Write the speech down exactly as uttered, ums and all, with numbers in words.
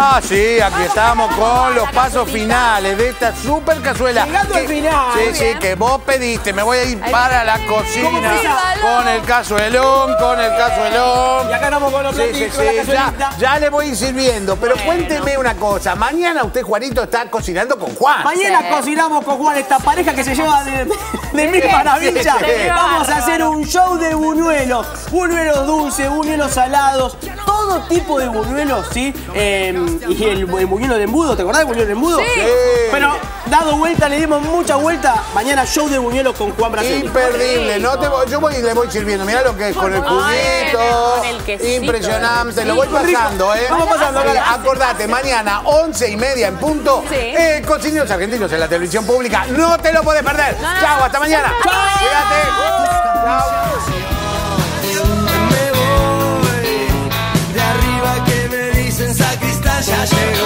Ah, sí, aquí estamos con los pasos finales de esta super cazuela. Llegando al final. Sí, sí, que vos pediste. Me voy a ir para la cocina con el cazuelón, con el cazuelón. Y acá estamos con los platillos, con la cazuelita. Ya le voy a ir sirviendo, pero cuénteme una cosa. Mañana usted, Juanito, está cocinando con Juan. Mañana cocinamos con Juan, esta pareja que se lleva de... De mil maravillas, vamos a hacer un show de buñuelos, buñuelos dulces, buñuelos salados, todo tipo de buñuelos, ¿sí? Eh, y el, el buñuelo de embudo, ¿te acordás del buñuelo de embudo? Sí. Pero dado vuelta, le dimos mucha vuelta, mañana show de buñuelos con Juan Brasenis. Imperdible, no te voy, yo voy, le voy sirviendo, mirá lo que es, con el cubito, impresionante, lo voy pasando, ¿eh? Vamos pasando, acordate, mañana once y media en punto, eh, Cocineros Argentinos en la televisión pública, no te lo podés perder. Chao, hasta mañana. Mañana. ¡Chao! Cuídate. Me voy de arriba que me dicen Sacristán, ya llegué.